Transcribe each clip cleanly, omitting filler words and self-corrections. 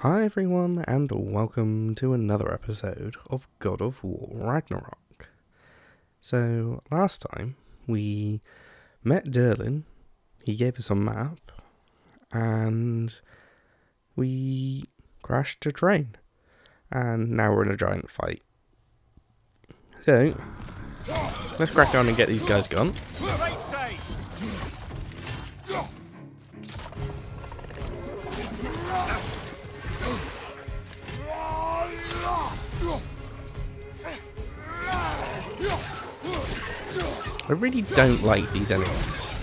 Hi everyone, and welcome to another episode of God of War Ragnarok. So, last time we met Durlin, he gave us a map, and we crashed a train. And now we're in a giant fight. So, let's crack on and get these guys gone. I really don't like these enemies.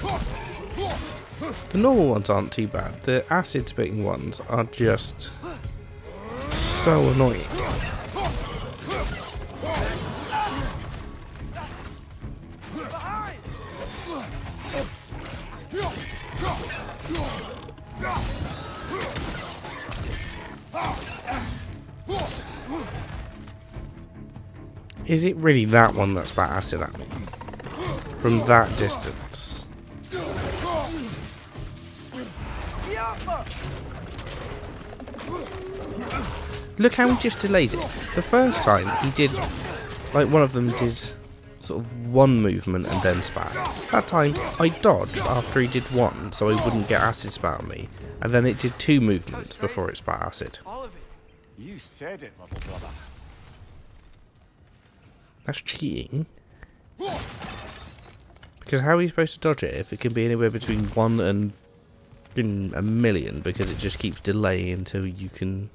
The normal ones aren't too bad. The acid spitting ones are just so annoying. Is it really that one that's spat acid at me? From that distance. Look how he just delays it. The first time he did, like one of them did sort of one movement and then spat. That time I dodged after he did one so he wouldn't get acid spat on me. And then it did two movements before it spat acid. You said it, little brother. That's cheating. Because how are you supposed to dodge it if it can be anywhere between one and a million because it just keeps delaying until you can...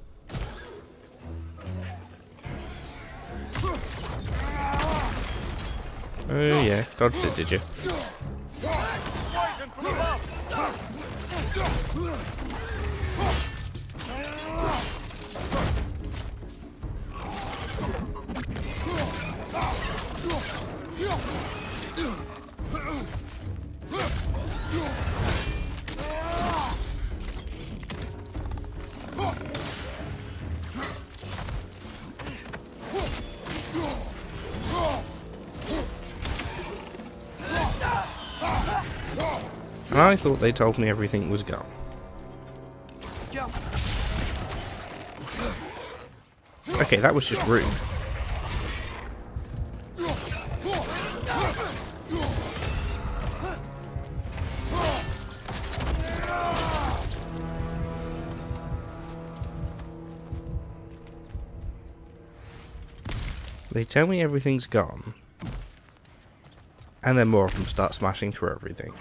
Oh yeah, dodged it, did you? And I thought they told me everything was gone. Okay, that was just rude. They tell me everything's gone, and then more of them start smashing through everything.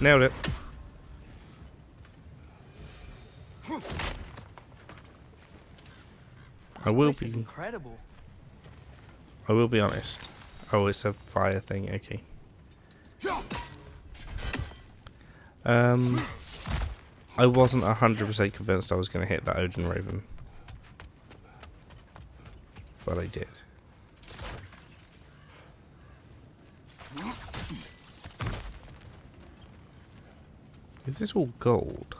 Nailed it. I will be honest. Oh, it's a fire thing, okay. I wasn't 100% convinced I was going to hit that Odin Raven. But I did. Is this all gold?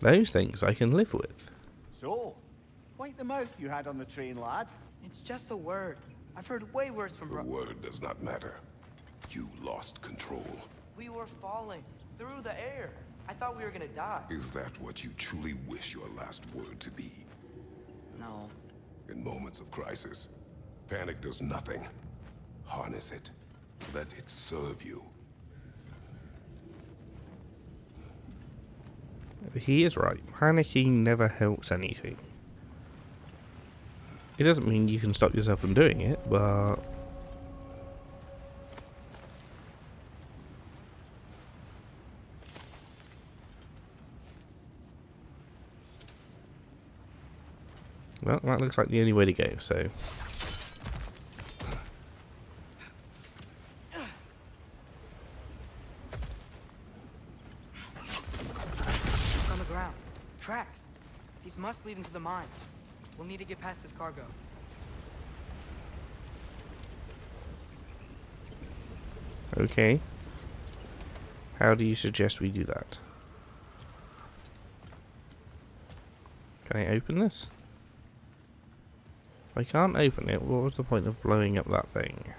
Those things I can live with. So, wipe the mouth you had on the train, lad. It's just a word. I've heard way worse from... The word does not matter. You lost control. We were falling through the air. I thought we were gonna die. Is that what you truly wish your last word to be? No. In moments of crisis, panic does nothing. Harness it. Let it serve you. He is right. Panicking never helps anything. It doesn't mean you can stop yourself from doing it, but... Well, that looks like the only way to go, so... On the ground. Tracks. These must lead into the mine. We'll need to get past this cargo. Okay. How do you suggest we do that? Can I open this? I can't open it. What was the point of blowing up that thing?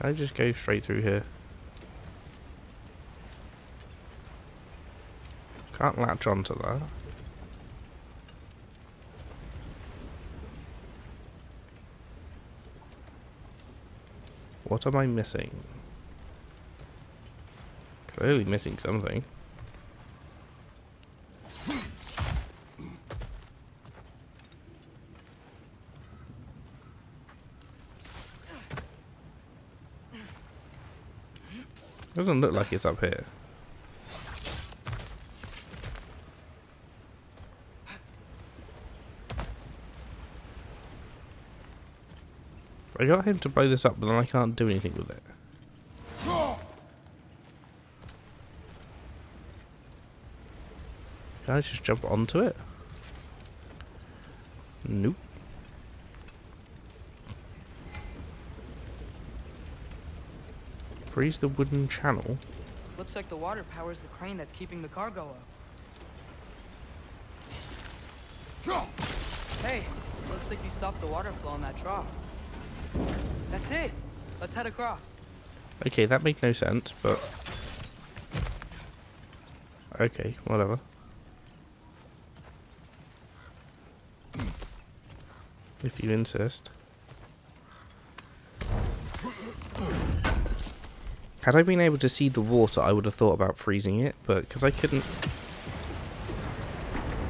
Can I just go straight through here? Can't latch onto that. What am I missing? Clearly missing something. Doesn't look like it's up here. I got him to blow this up, but then I can't do anything with it. Can I just jump onto it? Nope. Freeze the wooden channel. Looks like the water powers the crane that's keeping the cargo up. Hey, looks like you stopped the water flow on that trough. That's it. Let's head across. Okay, that made no sense, but... Okay, whatever. If you insist. Had I been able to see the water, I would have thought about freezing it, but because I couldn't...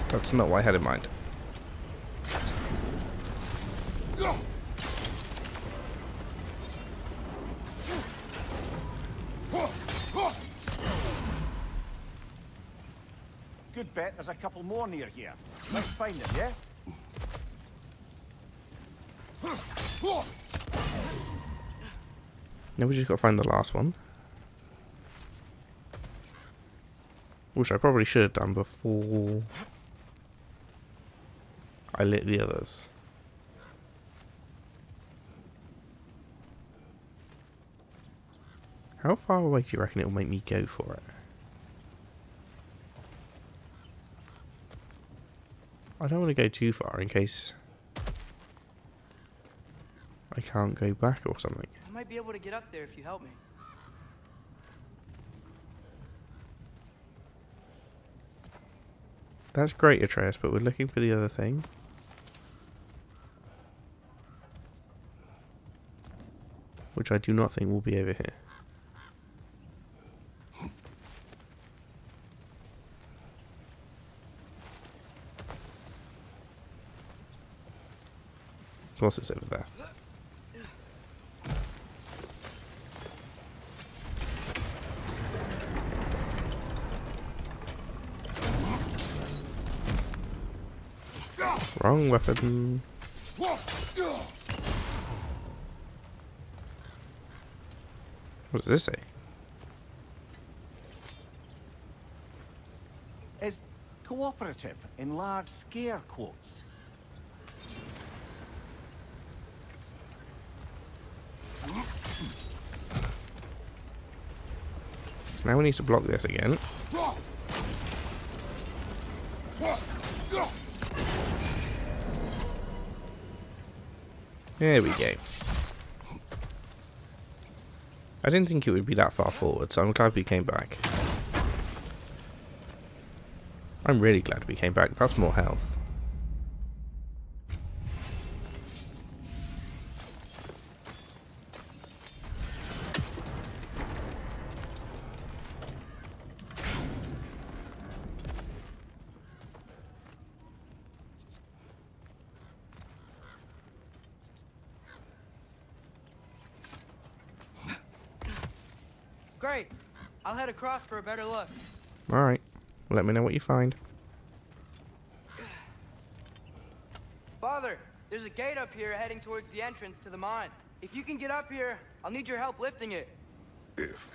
That's not what I had in mind. Good bet there's a couple more near here. Let's find them, yeah? Now we just gotta find the last one. Which I probably should have done before I lit the others. How far away do you reckon it'll make me go for it? I don't want to go too far in case I can't go back or something. I might be able to get up there if you help me. That's great, Atreus, but we're looking for the other thing. Which I do not think will be over here. Of course it's over there. Wrong weapon. What does this say? Is cooperative in large scare quotes. Now we need to block this again. There we go. I didn't think it would be that far forward, so I'm glad we came back. I'm really glad we came back. That's more health. I'll head across for a better look. All right. Let me know what you find. Father, there's a gate up here heading towards the entrance to the mine. If you can get up here, I'll need your help lifting it. If.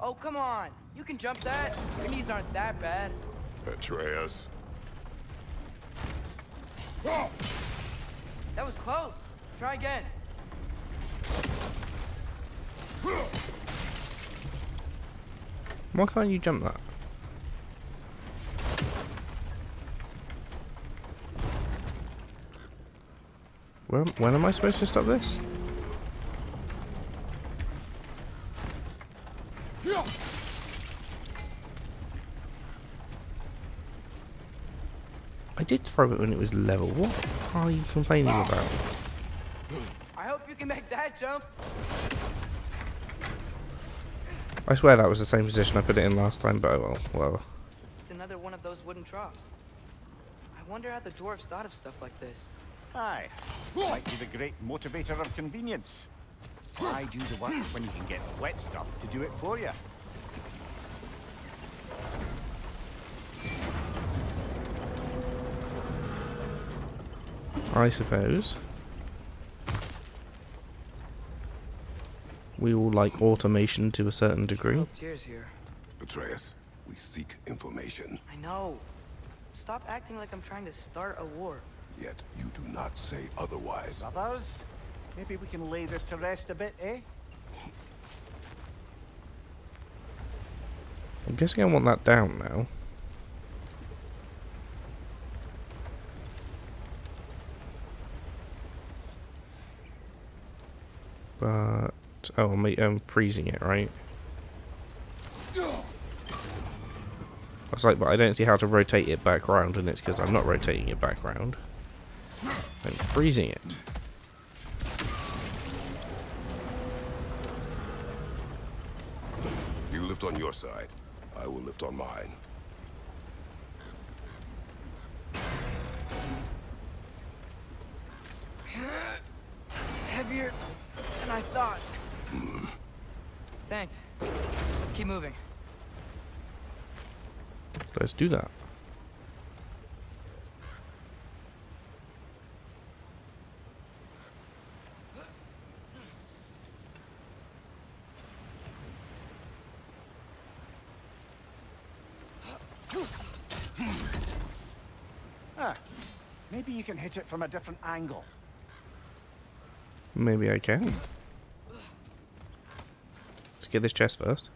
Oh, come on. You can jump that. Your knees aren't that bad. Atreus. Whoa! That was close. Try again. Why can't you jump that? When am I supposed to stop this? I did throw it when it was level. What are you complaining about? I hope you can make that jump. I swear that was the same position I put it in last time, but well, whatever. It's another one of those wooden troughs. I wonder how the dwarves thought of stuff like this. Aye, might be the great motivator of convenience. Why do the work when you can get wet stuff to do it for you? I suppose we all like automation to a certain degree. Cheers here. Atreus, we seek information. I know. Stop acting like I'm trying to start a war. Yet you do not say otherwise. Brothers, maybe we can lay this to rest a bit, eh? I'm guessing I want that down now. But oh, I'm freezing it, right? I was like, but I don't see how to rotate it back round, and it's because I'm not rotating it back round. I'm freezing it. You lift on your side. I will lift on mine. Heavier than I thought. Thanks. Let's keep moving. Let's do that. Maybe you can hit it from a different angle. Maybe I can. Let's get this chest first.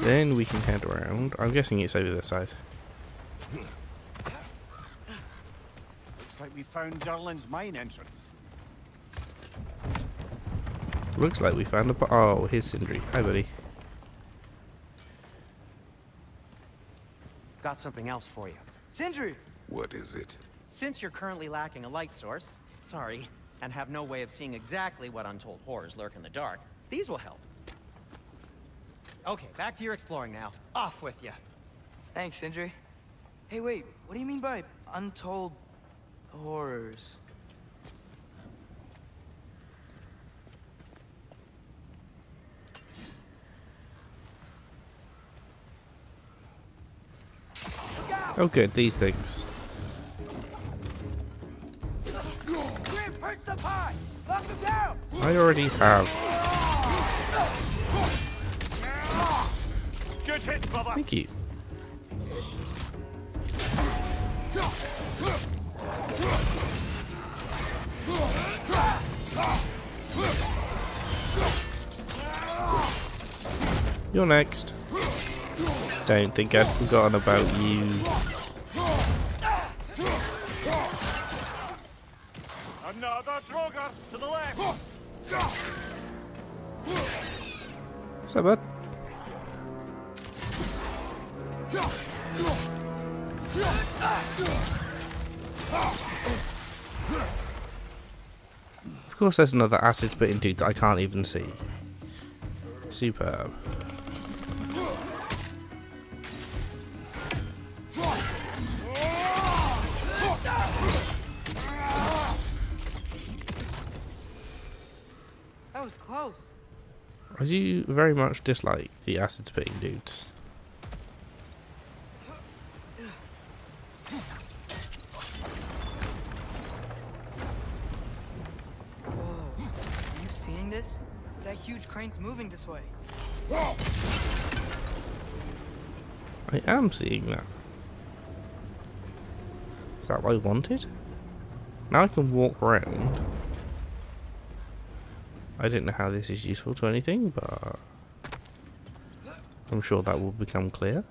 Then we can head around. I'm guessing it's over this side. We found Durlin's mine entrance. Looks like we found a... Oh, here's Sindri. Hi, buddy. Got something else for you. Sindri! What is it? Since you're currently lacking a light source, sorry, and have no way of seeing exactly what untold horrors lurk in the dark, these will help. Okay, back to your exploring now. Off with you. Thanks, Sindri. Hey, wait, what do you mean by untold... horrors. Oh good, these things. I already have. Good hit, brother. Thank you. You're next. Don't think I've forgotten about you. Another droga to the left. What's up, bud? Of course there's another acid spitting dude that I can't even see. Superb. That was close. I do very much dislike the acid spitting dudes. Moving this way. I am seeing that. Is that what I wanted? Now I can walk around. I don't know how this is useful to anything, but I'm sure that will become clear.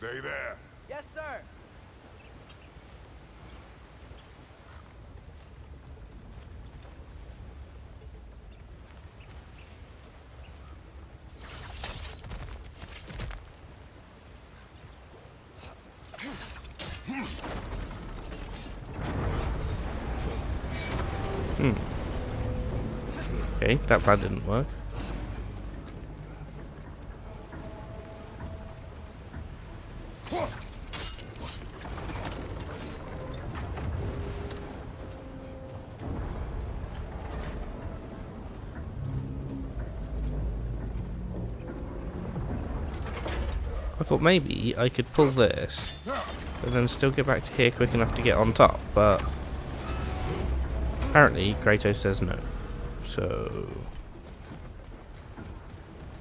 Stay there. Yes, sir. Okay, that plan didn't work. I thought maybe I could pull this and then still get back to here quick enough to get on top, but apparently Kratos says no. So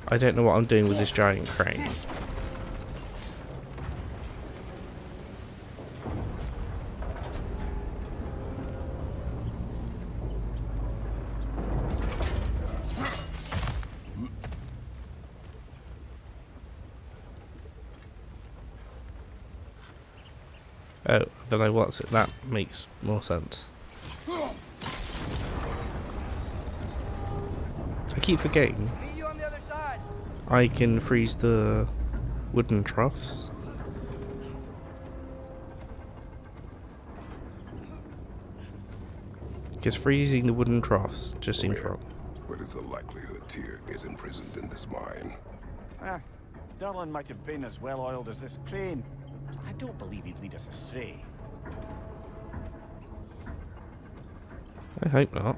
I don't know what I'm doing with this giant crane. Oh, then I watch it. That makes more sense. I keep forgetting I can freeze the wooden troughs. Because freezing the wooden troughs just seems wrong. What is the likelihood Tyr is imprisoned in this mine? Ah, Durlin might have been as well oiled as this crane. I don't believe he'd lead us astray. I hope not.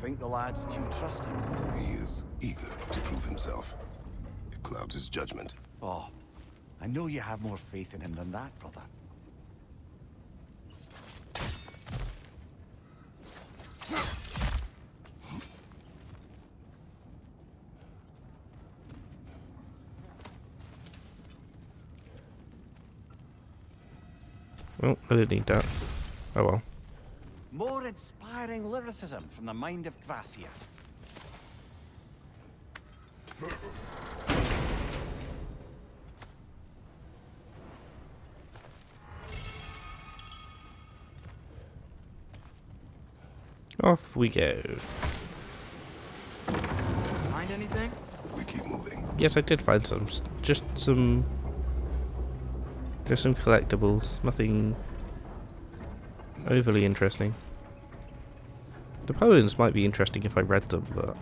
Think the lad's too trusting? He is eager to prove himself. It clouds his judgment. Oh, I know you have more faith in him than that, brother. Well, I didn't need that. Oh well. More inspiring lyricism from the mind of Kvasia. Off we go. Find anything? We keep moving. Yes, I did find some. Just some collectibles. Nothing overly interesting. The poems might be interesting if I read them, but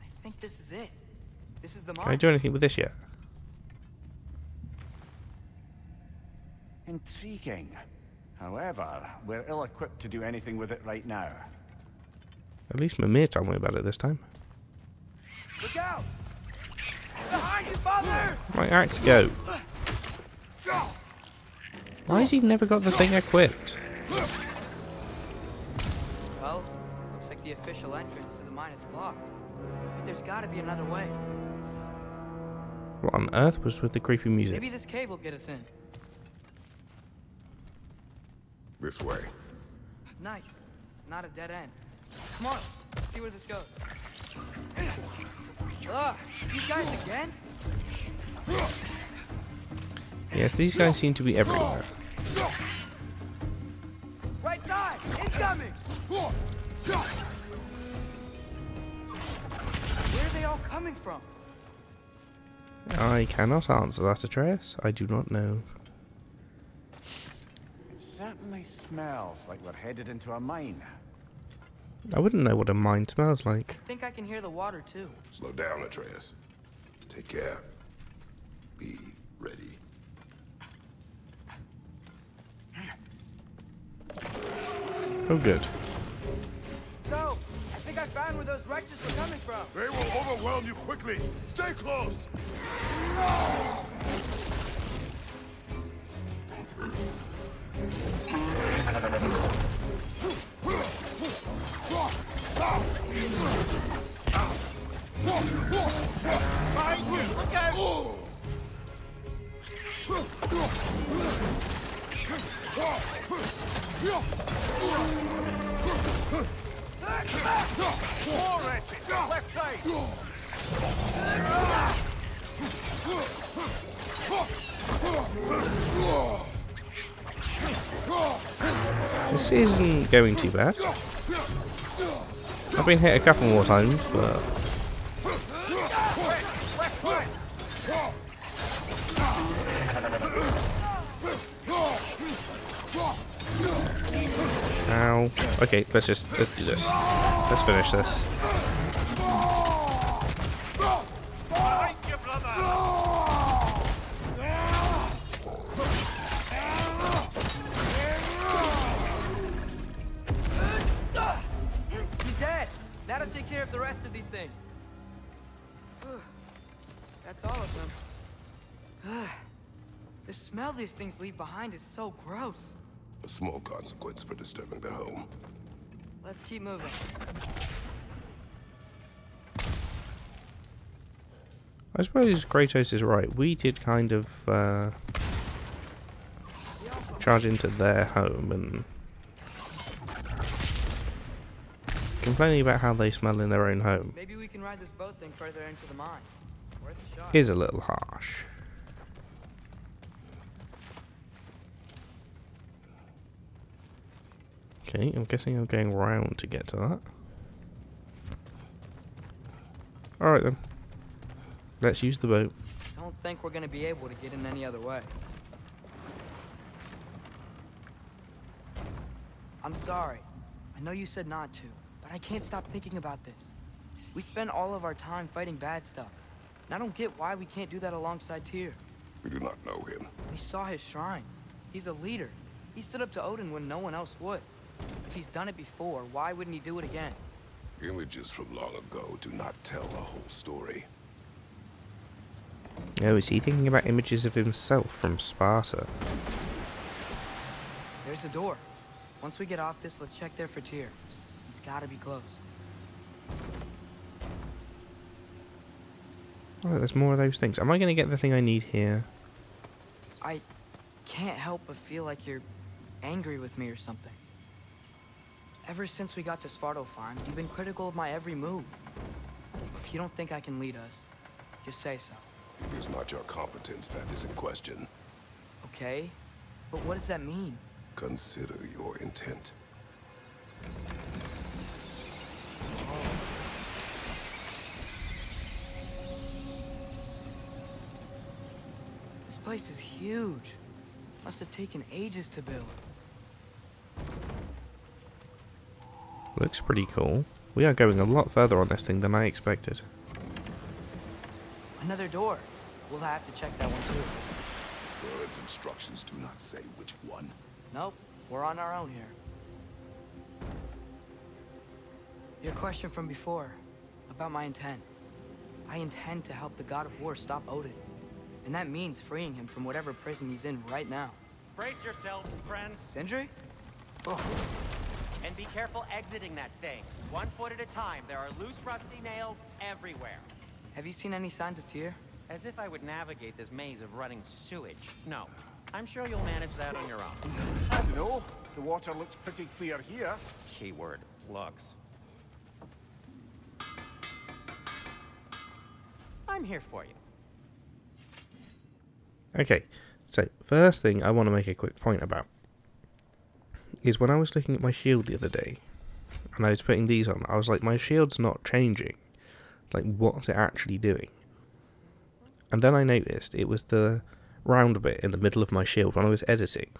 I think this is it. This is the mark. Can I do anything with this yet? Intriguing. However, we're ill-equipped to do anything with it right now. At least Mimir told me about it this time. Look out! Behind you, father! My axe go. Why has he never got the thing equipped? Well, looks like the official entrance to the mine is blocked. But there's gotta be another way. What on earth was with the creepy music? Maybe this cave will get us in. This way. Nice. Not a dead end. Come on, let's see where this goes. Ugh, these guys again? Yes, these guys seem to be everywhere. Right side, incoming! Where are they all coming from? I cannot answer that, Atreus. I do not know. It certainly smells like we're headed into a mine. I wouldn't know what a mine smells like. I think I can hear the water too. Slow down, Atreus. Take care. Be ready. Oh, good. So, I think I found where those wretches were coming from. They will overwhelm you quickly. Stay close. No! This isn't going too bad. I've been hit a couple more times, but ow. Okay, let's do this. Let's finish this. These things leave behind is so gross. A small consequence for disturbing their home. Let's keep moving. I suppose Kratos is right. We did kind of charge into their home and complaining about how they smell in their own home. Maybe we can ride this boat thing further into the mine. Worth a shot. Here's a little harsh. Okay, I'm guessing I'm going round to get to that. Alright then. Let's use the boat. I don't think we're going to be able to get in any other way. I'm sorry. I know you said not to, but I can't stop thinking about this. We spend all of our time fighting bad stuff, and I don't get why we can't do that alongside Tyr. We do not know him. We saw his shrines. He's a leader. He stood up to Odin when no one else would. If he's done it before, why wouldn't he do it again? Images from long ago do not tell the whole story. Oh, is he thinking about images of himself from Sparta? There's a door. Once we get off this, let's check there for Tyr. It's gotta be close. Oh, there's more of those things. Am I gonna get the thing I need here? I can't help but feel like you're angry with me or something. Ever since we got to Svartalfheim, you've been critical of my every move. If you don't think I can lead us, just say so. It is not your competence that is in question. Okay, but what does that mean? Consider your intent. This place is huge. Must have taken ages to build. Looks pretty cool. We are going a lot further on this thing than I expected. Another door. We'll have to check that one too. Bird's instructions do not say which one. Nope. We're on our own here. Your question from before, about my intent. I intend to help the God of War stop Odin. And that means freeing him from whatever prison he's in right now. Brace yourselves, friends. Sindri? Oh. And be careful exiting that thing. One foot at a time. There are loose, rusty nails everywhere. Have you seen any signs of Tyr? As if I would navigate this maze of running sewage. No, I'm sure you'll manage that on your own. I don't know. The water looks pretty clear here. Keyword, looks. I'm here for you. Okay, so first thing I want to make a quick point about is when I was looking at my shield the other day and I was putting these on, I was like, my shield's not changing. Like, what's it actually doing? And then I noticed it was the round bit in the middle of my shield when I was editing.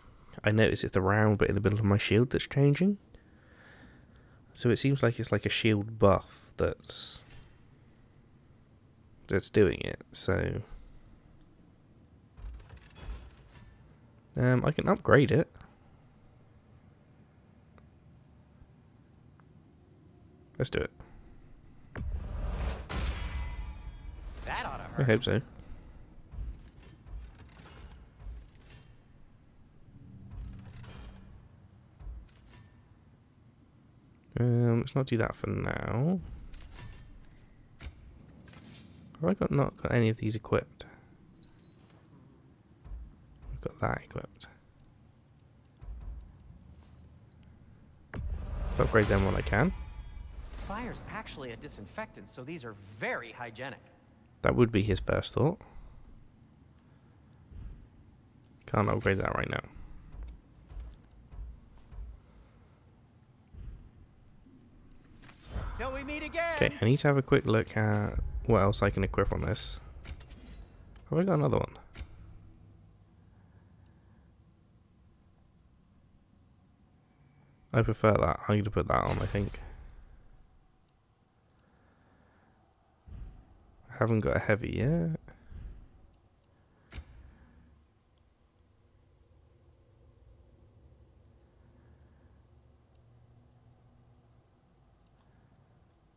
I noticed it's the round bit in the middle of my shield that's changing. So it seems like it's like a shield buff that's doing it. So I can upgrade it. Let's do it. That ought to hurt. I hope so. Let's not do that for now. Have I not got any of these equipped? We've got that equipped. Let's upgrade them when I can. Fire's actually a disinfectant, so these are very hygienic. That would be his first thought. Can't upgrade that right now. Till we meet again. Okay, I need to have a quick look at what else I can equip on this. Have I got another one? I prefer that. I'm going to put that on, I think. I haven't got a heavy yet.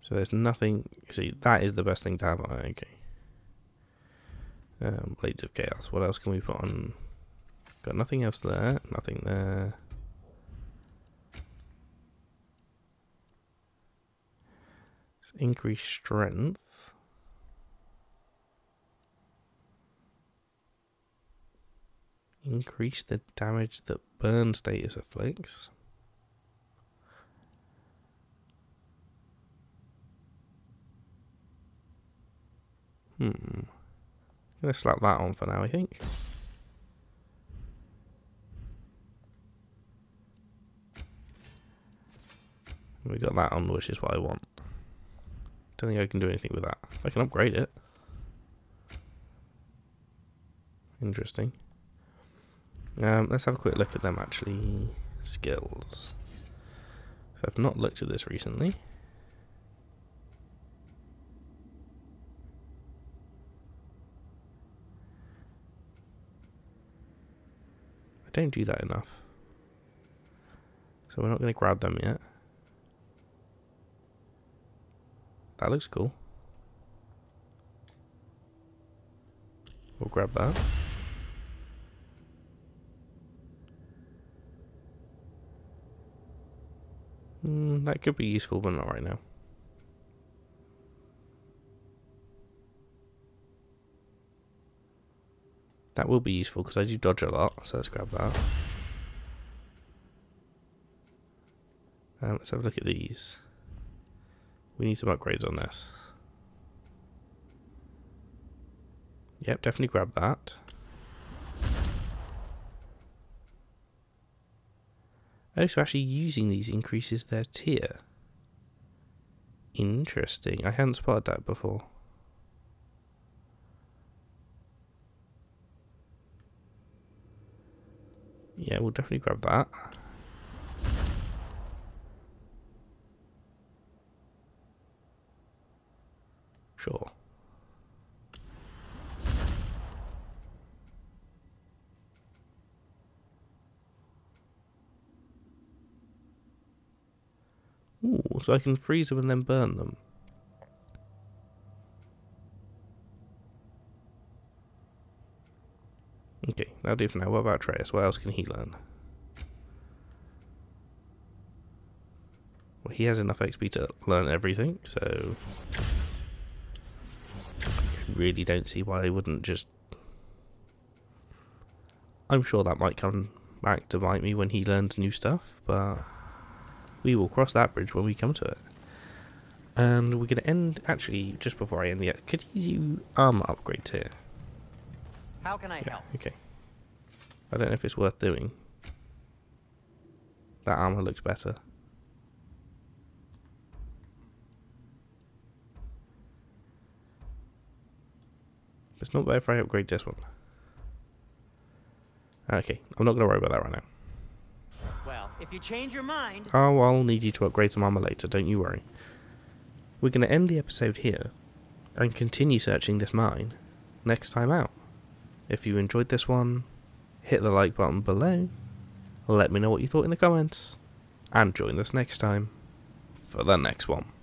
So there's nothing. See, that is the best thing to have on it. Okay. Blades of Chaos. What else can we put on? Got nothing else there. Nothing there. Let's increase strength. Increase the damage that burn status afflicts. I'm going to slap that on for now, I think. We got that on, which is what I want. Don't think I can do anything with that. I can upgrade it. Interesting. Let's have a quick look at them, actually. Skills. So I've not looked at this recently. Don't do that enough. So we're not going to grab them yet. That looks cool. We'll grab that. That could be useful, but not right now. That will be useful because I do dodge a lot, so let's grab that. Let's have a look at these. We need some upgrades on this. Yep, definitely grab that. Oh, so actually using these increases their tier. Interesting. I hadn't spotted that before. Yeah, we'll definitely grab that. Sure. Ooh, so I can freeze them and then burn them. Okay, that'll do for now. What about Atreus? What else can he learn? Well, he has enough XP to learn everything, so really don't see why they wouldn't just... I'm sure that might come back to bite me when he learns new stuff, but we will cross that bridge when we come to it. And we're going to end, actually, just before I end yet, could you upgrade tier? How can I help? Okay. I don't know if it's worth doing. That armor looks better. It's not better if I upgrade this one. Okay, I'm not going to worry about that right now. Well, if you change your mind... Oh, I'll need you to upgrade some armor later, don't you worry. We're going to end the episode here and continue searching this mine next time out. If you enjoyed this one, hit the like button below, let me know what you thought in the comments, and join us next time for the next one.